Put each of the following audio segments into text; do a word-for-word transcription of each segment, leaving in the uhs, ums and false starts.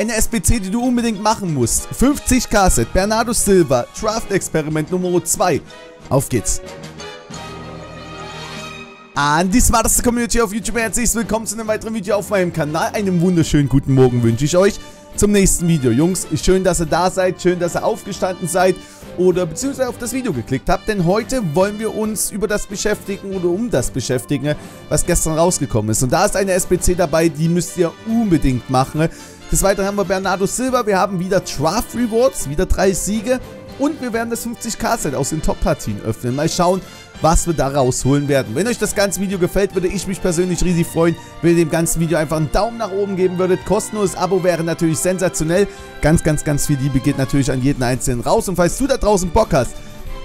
Eine S B C, die du unbedingt machen musst. fünfzig K-Set, Bernardo Silva, Draft-Experiment Nummer zwei. Auf geht's. An die smarteste Community auf YouTube, herzlich willkommen zu einem weiteren Video auf meinem Kanal. Einen wunderschönen guten Morgen wünsche ich euch zum nächsten Video. Jungs, schön, dass ihr da seid, schön, dass ihr aufgestanden seid oder beziehungsweise auf das Video geklickt habt. Denn heute wollen wir uns über das beschäftigen oder um das beschäftigen, was gestern rausgekommen ist. Und da ist eine S B C dabei, die müsst ihr unbedingt machen. Des Weiteren haben wir Bernardo Silva, wir haben wieder Draft Rewards, wieder drei Siege. Und wir werden das fünfzig K-Set aus den Top-Partien öffnen. Mal schauen, was wir da rausholen werden. Wenn euch das ganze Video gefällt, würde ich mich persönlich riesig freuen, wenn ihr dem ganzen Video einfach einen Daumen nach oben geben würdet. Kostenloses Abo wäre natürlich sensationell. Ganz, ganz, ganz viel Liebe geht natürlich an jeden Einzelnen raus. Und falls du da draußen Bock hast,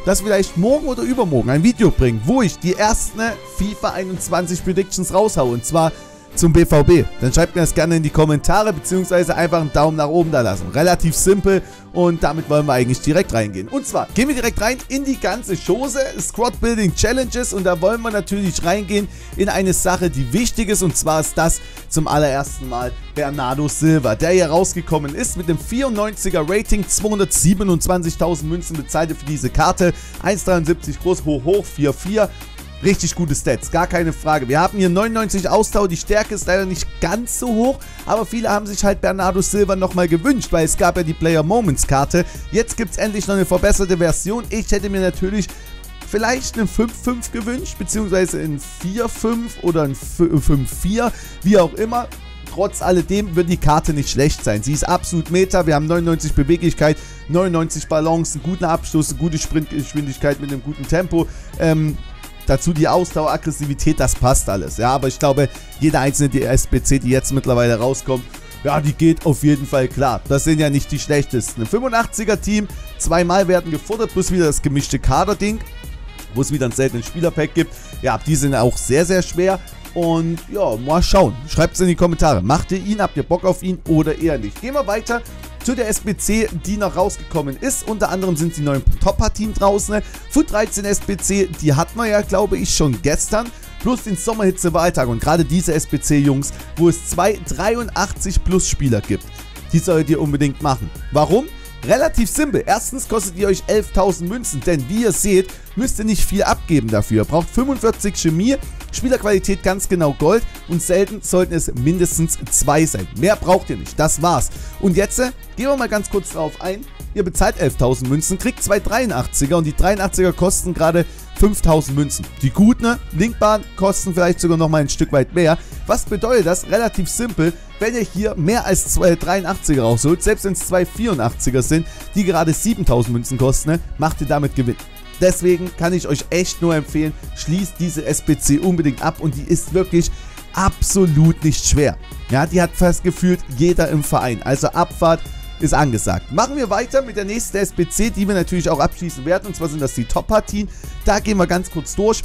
dass vielleicht morgen oder übermorgen ein Video bringt, wo ich die ersten FIFA einundzwanzig Predictions raushaue, und zwar zum B V B, dann schreibt mir das gerne in die Kommentare, beziehungsweise einfach einen Daumen nach oben da lassen. Relativ simpel und damit wollen wir eigentlich direkt reingehen. Und zwar gehen wir direkt rein in die ganze Chose, Squad Building Challenges, und da wollen wir natürlich reingehen in eine Sache, die wichtig ist, und zwar ist das zum allerersten Mal Bernardo Silva, der hier rausgekommen ist mit dem vierundneunziger Rating, zweihundertsiebenundzwanzigtausend Münzen bezahlte für diese Karte, eins Komma dreiundsiebzig groß, hoch, hoch, vier Komma vier. Richtig gute Stats, gar keine Frage. Wir haben hier neunundneunzig Ausdauer, die Stärke ist leider nicht ganz so hoch, aber viele haben sich halt Bernardo Silva nochmal gewünscht, weil es gab ja die Player Moments Karte. Jetzt gibt es endlich noch eine verbesserte Version. Ich hätte mir natürlich vielleicht einen fünf Komma fünf gewünscht, beziehungsweise einen vier Komma fünf oder einen fünf Komma vier, wie auch immer. Trotz alledem wird die Karte nicht schlecht sein. Sie ist absolut meta. Wir haben neunundneunzig Beweglichkeit, neunundneunzig Balance, einen guten Abschluss, eine gute Sprintgeschwindigkeit mit einem guten Tempo. Ähm... Dazu die Ausdauer, Aggressivität, das passt alles. Ja, aber ich glaube, jede einzelne die S B C, die jetzt mittlerweile rauskommt, ja, die geht auf jeden Fall klar. Das sind ja nicht die schlechtesten. Ein fünfundachtziger-Team, zweimal werden gefordert, plus wieder das gemischte Kader-Ding, wo es wieder einen seltenen Spielerpack gibt. Ja, die sind auch sehr, sehr schwer. Und ja, mal schauen. Schreibt es in die Kommentare. Macht ihr ihn, habt ihr Bock auf ihn oder eher nicht? Gehen wir weiter zu der S B C, die noch rausgekommen ist. Unter anderem sind die neuen Top-Partien draußen. Foot dreizehn S B C, die hatten wir ja, glaube ich, schon gestern. Plus den Sommerhitze-Wahltag. Und gerade diese S B C, Jungs, wo es zwei dreiundachtzig plus Spieler gibt. Die solltet ihr unbedingt machen. Warum? Relativ simpel. Erstens kostet ihr euch elftausend Münzen, denn wie ihr seht, müsst ihr nicht viel abgeben dafür. Ihr braucht fünfundvierzig Chemie, Spielerqualität ganz genau Gold und selten sollten es mindestens zwei sein. Mehr braucht ihr nicht, das war's. Und jetzt äh, gehen wir mal ganz kurz drauf ein. Ihr bezahlt elftausend Münzen, kriegt zwei dreiundachtziger und die dreiundachtziger kosten gerade fünftausend Münzen. Die guten, Linkbahn, kosten vielleicht sogar nochmal ein Stück weit mehr. Was bedeutet das? Relativ simpel, wenn ihr hier mehr als zwei dreiundachtziger rausholt, selbst wenn es zwei vierundachtziger sind, die gerade siebentausend Münzen kosten, ne, macht ihr damit Gewinn. Deswegen kann ich euch echt nur empfehlen, schließt diese S B C unbedingt ab und die ist wirklich absolut nicht schwer. Ja, die hat fast gefühlt jeder im Verein, also Abfahrt ist angesagt. Machen wir weiter mit der nächsten S B C, die wir natürlich auch abschließen werden, und zwar sind das die Top-Partien. Da gehen wir ganz kurz durch.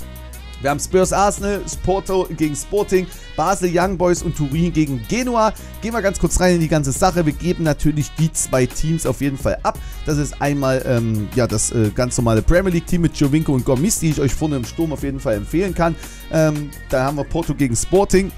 Wir haben Spurs Arsenal, Porto gegen Sporting, Basel Young Boys und Turin gegen Genua. Gehen wir ganz kurz rein in die ganze Sache. Wir geben natürlich die zwei Teams auf jeden Fall ab. Das ist einmal ähm, ja, das äh, ganz normale Premier League Team mit Giovinco und Gomis, die ich euch vorne im Sturm auf jeden Fall empfehlen kann. Ähm, da haben wir Porto gegen Sporting.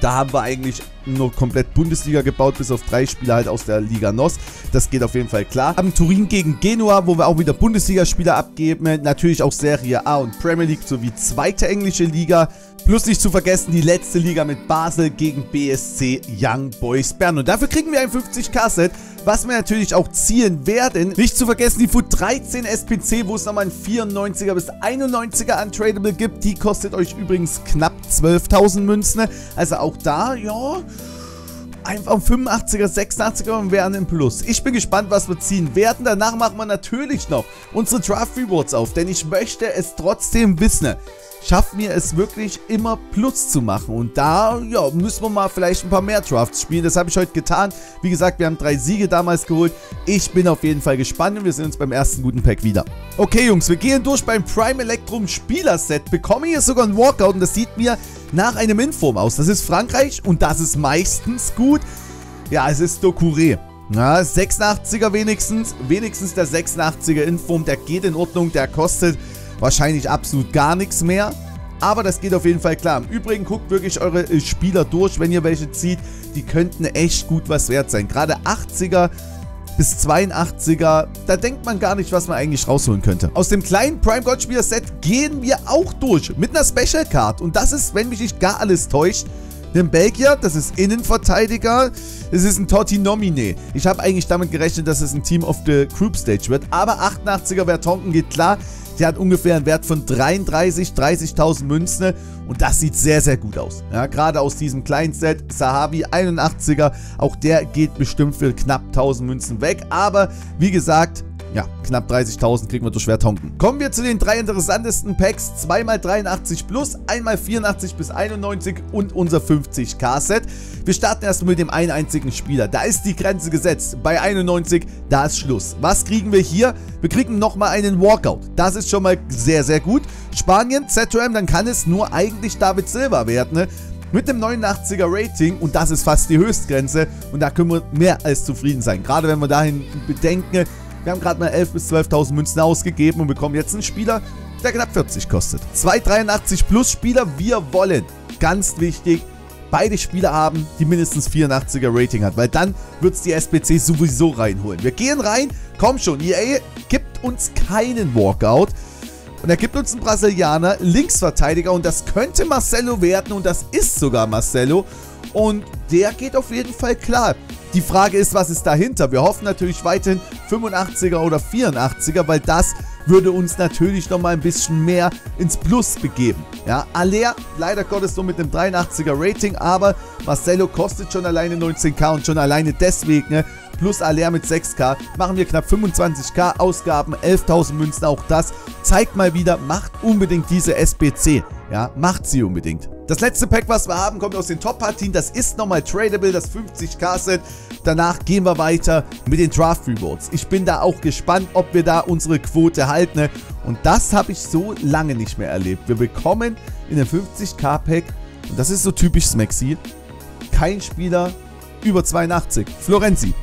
Da haben wir eigentlich nur komplett Bundesliga gebaut, bis auf drei Spieler halt aus der Liga N O S. Das geht auf jeden Fall klar. Haben Turin gegen Genua, wo wir auch wieder Bundesliga-Spieler abgeben. Natürlich auch Serie A und Premier League sowie zweite englische Liga. Plus nicht zu vergessen die letzte Liga mit Basel gegen B S C Young Boys Bern. Und dafür kriegen wir ein fünfzig K-Set, was wir natürlich auch zielen werden. Nicht zu vergessen die Foot dreizehn S P C, wo es nochmal ein vierundneunziger bis einundneunziger Untradable gibt. Die kostet euch übrigens knapp zwölftausend Münzen. Also auch da, ja, einfach fünfundachtziger, sechsundachtziger und werden im Plus. Ich bin gespannt, was wir ziehen werden. Danach machen wir natürlich noch unsere Draft Rewards auf, denn ich möchte es trotzdem wissen. Schafft mir es wirklich immer Plus zu machen. Und da, ja, müssen wir mal vielleicht ein paar mehr Drafts spielen. Das habe ich heute getan. Wie gesagt, wir haben drei Siege damals geholt. Ich bin auf jeden Fall gespannt und wir sehen uns beim ersten guten Pack wieder. Okay, Jungs, wir gehen durch beim Prime Electrum Spielerset. Bekomme hier sogar einen Walkout und das sieht mir nach einem Inform aus. Das ist Frankreich und das ist meistens gut. Ja, es ist Ducouré. Na, sechsundachtziger wenigstens. Wenigstens der sechsundachtziger Inform. Der geht in Ordnung, der kostet wahrscheinlich absolut gar nichts mehr. Aber das geht auf jeden Fall klar. Im Übrigen guckt wirklich eure Spieler durch, wenn ihr welche zieht. Die könnten echt gut was wert sein. Gerade achtziger bis zweiundachtziger, da denkt man gar nicht, was man eigentlich rausholen könnte. Aus dem kleinen Prime-God-Spieler-Set gehen wir auch durch mit einer Special-Card. Und das ist, wenn mich nicht gar alles täuscht, ein Belgier, das ist Innenverteidiger, es ist ein Totti Nomine. Ich habe eigentlich damit gerechnet, dass es ein Team of the Group Stage wird, aber achtundachtziger Vertonghen geht klar. Der hat ungefähr einen Wert von dreiunddreißig, dreißigtausend Münzen und das sieht sehr, sehr gut aus. Ja, gerade aus diesem kleinen Set, Sahavi einundachtziger, auch der geht bestimmt für knapp tausend Münzen weg, aber wie gesagt, ja, knapp dreißigtausend kriegen wir durch Vertonghen. Kommen wir zu den drei interessantesten Packs. zwei mal dreiundachtzig plus, ein mal vierundachtzig bis einundneunzig und unser fünfzig K Set. Wir starten erstmal mit dem einen einzigen Spieler. Da ist die Grenze gesetzt. Bei einundneunzig, da ist Schluss. Was kriegen wir hier? Wir kriegen nochmal einen Walkout. Das ist schon mal sehr, sehr gut. Spanien, Z M, dann kann es nur eigentlich David Silva werden, ne? Mit dem neunundachtziger Rating und das ist fast die Höchstgrenze. Und da können wir mehr als zufrieden sein. Gerade wenn wir dahin bedenken, wir haben gerade mal elftausend bis zwölftausend Münzen ausgegeben und bekommen jetzt einen Spieler, der knapp vierzig kostet. zwei dreiundachtzig plus Spieler, wir wollen, ganz wichtig, beide Spieler haben, die mindestens vierundachtziger Rating hat, weil dann wird es die S B C sowieso reinholen. Wir gehen rein, komm schon, E A gibt uns keinen Walkout und er gibt uns einen Brasilianer, Linksverteidiger und das könnte Marcelo werden und das ist sogar Marcelo und der geht auf jeden Fall klar. Die Frage ist, was ist dahinter? Wir hoffen natürlich weiterhin fünfundachtziger oder vierundachtziger, weil das würde uns natürlich nochmal ein bisschen mehr ins Plus begeben. Ja, Alea, leider Gottes nur mit einem dreiundachtziger Rating, aber Marcelo kostet schon alleine neunzehntausend und schon alleine deswegen, ne, plus Alea mit sechstausend, machen wir knapp fünfundzwanzigtausend Ausgaben, elftausend Münzen, auch das. Zeigt mal wieder, macht unbedingt diese S B C. Ja, macht sie unbedingt. Das letzte Pack, was wir haben, kommt aus den Top-Partien. Das ist nochmal tradable, das fünfzig K Set. Danach gehen wir weiter mit den Draft-Rewards. Ich bin da auch gespannt, ob wir da unsere Quote halten. Und das habe ich so lange nicht mehr erlebt. Wir bekommen in dem fünfzig K Pack, und das ist so typisch Smaxi, kein Spieler über zweiundachtzig. Florenzi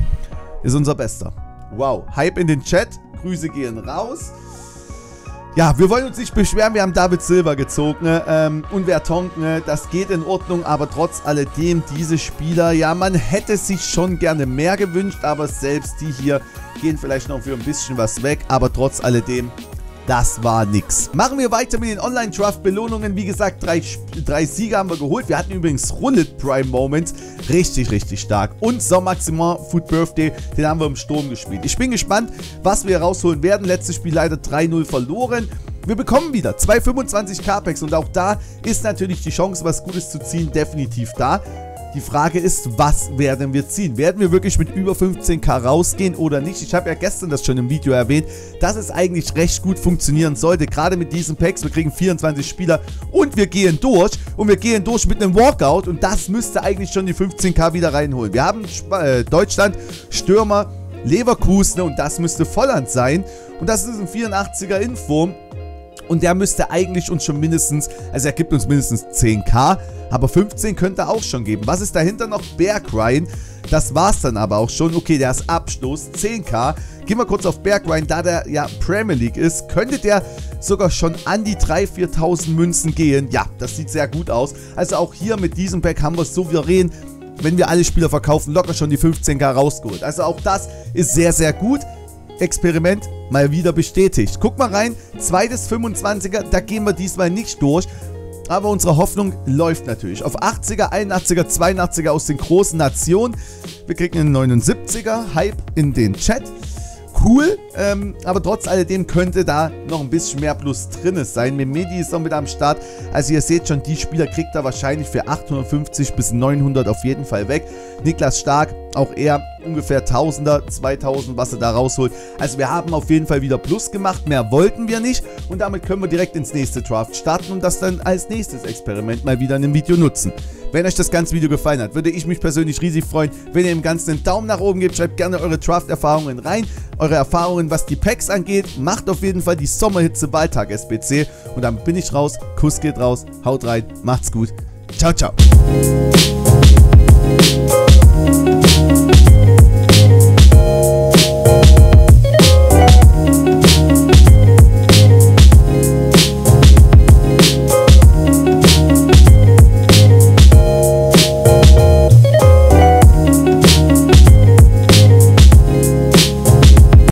ist unser Bester. Wow, Hype in den Chat. Grüße gehen raus. Ja, wir wollen uns nicht beschweren, wir haben David Silva gezogen, ne? ähm, und Vertonghen, ne? Das geht in Ordnung, aber trotz alledem, diese Spieler, ja, man hätte sich schon gerne mehr gewünscht, aber selbst die hier gehen vielleicht noch für ein bisschen was weg, aber trotz alledem, das war nix. Machen wir weiter mit den Online-Draft-Belohnungen, wie gesagt, drei, drei Sieger haben wir geholt, wir hatten übrigens Rullet Prime Moments, richtig, richtig stark und Saint-Maximin Food Birthday, den haben wir im Sturm gespielt. Ich bin gespannt, was wir rausholen werden, letztes Spiel leider drei null verloren. Wir bekommen wieder zwei fünfundzwanzig K Packs und auch da ist natürlich die Chance, was Gutes zu ziehen, definitiv da. Die Frage ist, was werden wir ziehen? Werden wir wirklich mit über fünfzehn K rausgehen oder nicht? Ich habe ja gestern das schon im Video erwähnt, dass es eigentlich recht gut funktionieren sollte. Gerade mit diesen Packs, wir kriegen vierundzwanzig Spieler und wir gehen durch. Und wir gehen durch mit einem Walkout und das müsste eigentlich schon die fünfzehn K wieder reinholen. Wir haben äh, Deutschland, Stürmer, Leverkusen und das müsste Volland sein. Und das ist ein vierundachtziger in Form. Und der müsste eigentlich uns schon mindestens, also er gibt uns mindestens zehn K, aber fünfzehn könnte er auch schon geben. Was ist dahinter noch? Bergwine, das war's dann aber auch schon. Okay, der ist Abstoß, zehn K. Gehen wir kurz auf Bergwine, da der ja Premier League ist, könnte der sogar schon an die dreitausend, viertausend Münzen gehen. Ja, das sieht sehr gut aus. Also auch hier mit diesem Pack haben wir es souverän, wenn wir alle Spieler verkaufen, locker schon die fünfzehn K rausgeholt. Also auch das ist sehr, sehr gut. Experiment mal wieder bestätigt. Guck mal rein, zweites fünfundzwanziger, da gehen wir diesmal nicht durch, aber unsere Hoffnung läuft natürlich. Auf achtziger, einundachtziger, zweiundachtziger aus den großen Nationen. Wir kriegen einen neunundsiebziger, Hype in den Chat. Cool, ähm, aber trotz alledem könnte da noch ein bisschen mehr Plus drin sein. Memedi ist noch mit am Start. Also ihr seht schon, die Spieler kriegt er wahrscheinlich für achthundertfünfzig bis neunhundert auf jeden Fall weg. Niklas Stark, auch er ungefähr Tausender, zweitausend, was er da rausholt. Also wir haben auf jeden Fall wieder Plus gemacht, mehr wollten wir nicht. Und damit können wir direkt ins nächste Draft starten und das dann als nächstes Experiment mal wieder in einem Video nutzen. Wenn euch das ganze Video gefallen hat, würde ich mich persönlich riesig freuen, wenn ihr dem Ganzen einen Daumen nach oben gebt. Schreibt gerne eure Draft-Erfahrungen rein, eure Erfahrungen, was die Packs angeht. Macht auf jeden Fall die Sommerhitze-Wahltag-S B C. Und damit bin ich raus. Kuss geht raus. Haut rein. Macht's gut. Ciao, ciao.